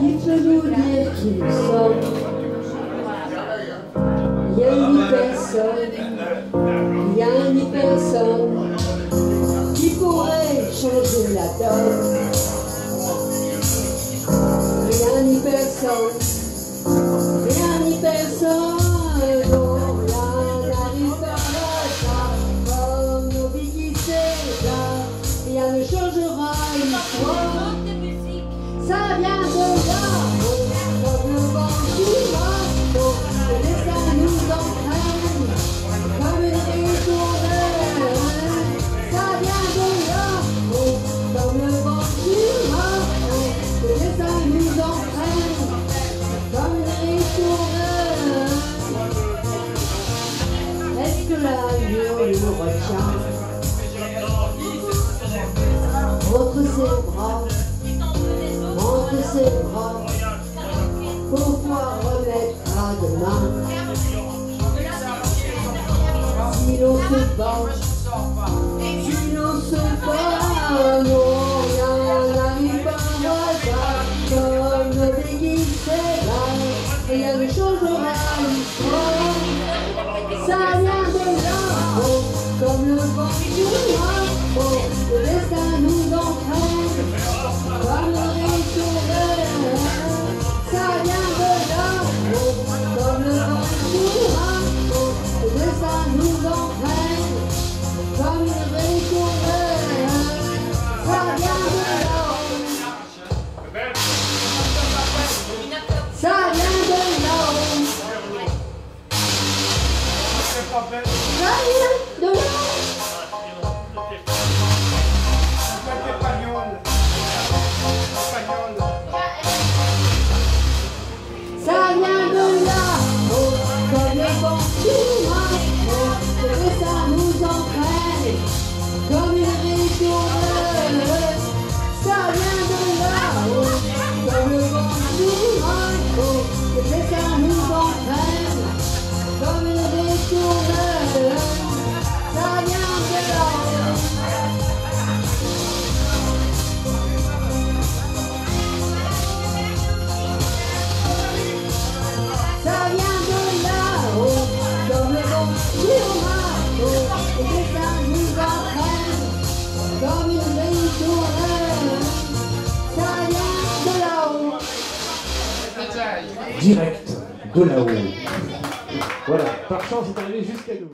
dites-nous dire qui nous sommes. Il y a une personne, il y a une personne qui pourrait changer la donne. Rien ni personne, rien ni personne, dont l'un n'arrive pas comme nos vies qui s'égarent, rien ne changera l'histoire. Ça vient de là, comme le vent qui va, donc les ça nous entraîne, comme une étourdeille. Ça vient de là, comme le vent qui va. Les âmes nous entraînent comme une étourdeille. Est-ce que l'amour nous retient entre ses bras, pour pouvoir remettre à demain? Si l'on se bat, si l'on se bat, non, rien n'arrive pas. Comme le béguin s'éloigne, rien ne changera l'histoire. Ça vient de là, oh, comme le vent du noir, oh, le destin nous entraîne, comme une étourdeille. Ça vient de là, oh, comme le vent du noir, oh, le destin nous entraîne, comme une étourdeille. Ça vient de là. Ça vient de là-haut. Ça vient de là-haut. Ça vient de là-haut. Comme le vent du noir, que ça nous entraîne, comme une étourdeille. Ça vient de là-haut. Comme le vent du noir, que les âmes nous entraînent comme une étourdeille. Ça vient de là-haut. Ça vient de là-haut, comme le vent du noir, que les âmes nous entraînent comme une étourdeille. Ça vient de là-haut. Direct de là-haut. Voilà, par chance, vous arrivez jusqu'à nous.